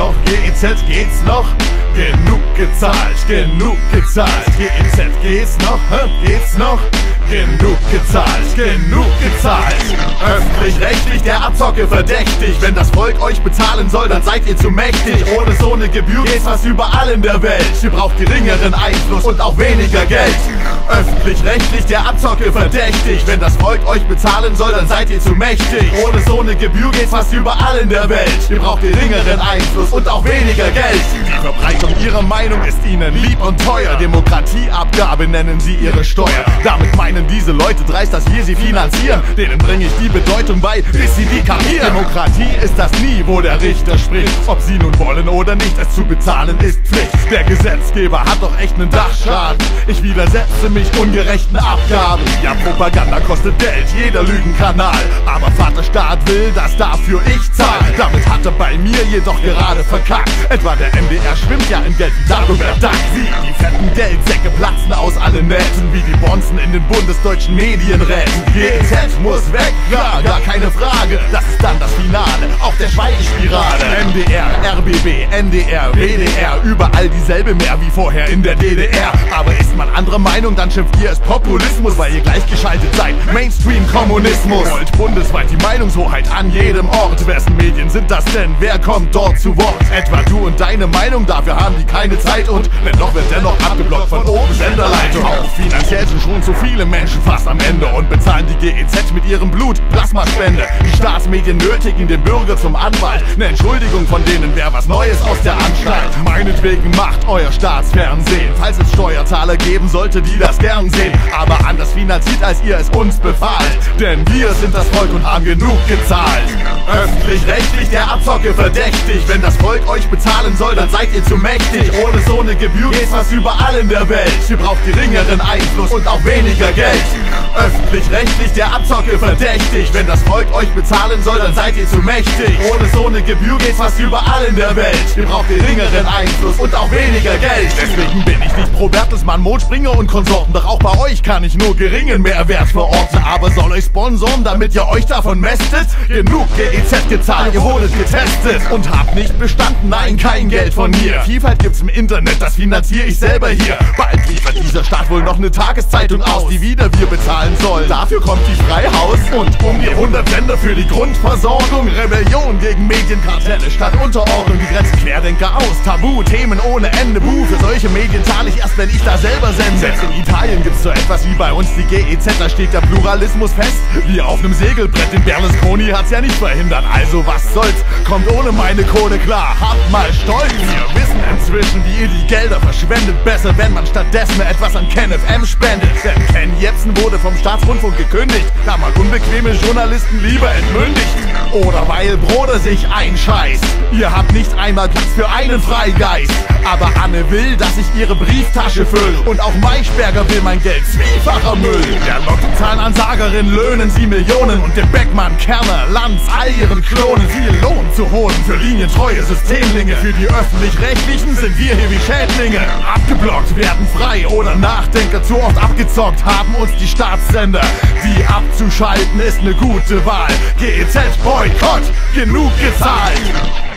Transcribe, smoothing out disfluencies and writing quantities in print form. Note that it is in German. noch? GEZ geht's noch? Genug gezahlt, genug gezahlt. GEZ geht's noch? Geht's noch? Genug gezahlt, genug gezahlt. Öffentlich-rechtlich der Abzocke verdächtig. Wenn das Volk euch bezahlen soll, dann seid ihr zu mächtig. Ohne so eine Gebühr geht's fast überall in der Welt. Ihr braucht geringeren Einfluss und auch weniger Geld. Öffentlich-rechtlich der Abzocke verdächtig. Wenn das Volk euch bezahlen soll, dann seid ihr zu mächtig. Ohne so eine Gebühr geht's fast überall in der Welt. Ihr braucht geringeren Einfluss und auch weniger Geld. Die Verbreitung ihrer Meinung ist ihnen lieb und teuer. Demokratieabgabe nennen sie ihre Steuer. Damit meinen diese Leute dreist, dass wir sie finanzieren. Denen bringe ich die Bedeutung bei, bis sie die kapieren. Demokratie ist das nie, wo der Richter spricht. Ob sie nun wollen oder nicht, es zu bezahlen ist Pflicht. Der Gesetzgeber hat doch echt einen Dachschaden. Ich widersetze mich ungerechten Abgaben. Ja, Propaganda kostet Geld, jeder Lügenkanal. Aber Vaterstaat will, dass dafür ich zahle. Damit hat er bei mir jedoch gerade verkackt. Etwa der MDR schwimmt ja in Geld, darüber dank. Wie die fetten Geldsäcke platzen aus allen Nähten, wie die Bonzen in den Bund des deutschen Medienräten. GEZ muss weg, ja, gar keine Frage. Das ist dann das Finale auf der Schweigespirale. MDR, RBB, NDR, WDR, überall dieselbe mehr wie vorher in der DDR. Aber ist man anderer Meinung, dann schimpft ihr es Populismus, weil ihr gleichgeschaltet seid. Mainstream-Kommunismus. Wollt bundesweit die Meinungshoheit an jedem Ort. Wessen Medien sind das denn? Wer kommt dort zu Wort? Etwa du und deine Meinung, dafür haben die keine Zeit. Und wenn doch, wird dennoch abgeblockt von oben Senderleitung. Auch finanziell sind schon zu viele Menschen fast am Ende und bezahlen die GEZ mit ihrem Blut Plasmaspende. Die Staatsmedien nötigen den Bürger zum Anwalt. Ne Entschuldigung von denen wäre was Neues aus der Anstalt. Meinetwegen macht euer Staatsfernsehen, falls es Steuerzahler geben sollte, die das gern sehen. Aber anders finanziert, als ihr es uns befahlt. Denn wir sind das Volk und haben genug gezahlt. Öffentlich-rechtlich der Abzocke verdächtig. Wenn das Volk euch bezahlen soll, dann seid ihr zu mächtig. Ohne so eine Gebühr geht's fast überall in der Welt. Ihr braucht geringeren Einfluss und auch weniger Geld. Öffentlich-rechtlich der Abzocke verdächtig. Wenn das Volk euch bezahlen soll, dann seid ihr zu mächtig. Ohne so eine Gebühr geht's fast überall in der Welt. Ihr braucht geringeren Einfluss und auch weniger Geld. Deswegen bin ich nicht pro Bertelsmann, Mond, Springer und Konsorten. Doch auch bei euch kann ich nur geringen Mehrwert verorten. Aber soll euch sponsoren, damit ihr euch davon mästet? Genug GEZ gezahlt, ihr wurdet getestet und habt nicht bestanden, nein, kein Geld von mir. Vielfalt gibt's im Internet, das finanziere ich selber hier. Bald liefert dieser Staat wohl noch eine Tageszeitung aus, die wieder wir bezahlen sollen. Dafür kommt die Freihaus und um die 100 Sender für die Grundversorgung. Rebellion gegen Medienkartelle statt Unterordnung. Die grenzen Querdenker aus, Tabu, Themen ohne Ende. Buh, für solche Medien zahle ich erst, wenn ich da selber sende. Selbst in Italien gibt's so etwas wie bei uns die GEZ, da steht der Pluralismus fest, wie auf einem Segelbrett. Den Berlusconi hat's ja nicht verhindert, also was soll's, kommt ohne meine Kohle klar, habt mal Stolz. Wir wissen inzwischen, wie ihr die Gelder verschwendet, besser, wenn man stattdessen etwas an KenFM spendet. Denn Ken Jebsen wurde vom Staatsrundfunk gekündigt, da man unbequeme Journalisten lieber entmündigt. Oder weil Broder sich einscheißt, ihr habt nicht einmal Platz für einen Freigeist. Aber Anne will, dass ich ihre Brieftasche fülle und auch Maischberger will mein Geld, zwiefacher Müll. Der Lottozahlenansagerin löhnen sie Millionen und dem Beckmann, Kerner, Lanz, all ihren Klonen viel Lohn zu holen für linientreue Systemlinge. Für die Öffentlich-Rechtlichen sind wir hier wie Schädlinge. Abgeblockt, werden frei oder Nachdenker zu oft abgezockt, haben uns die Staatssender. Die abzuschalten ist eine gute Wahl. GEZ-Boykott, genug gezahlt.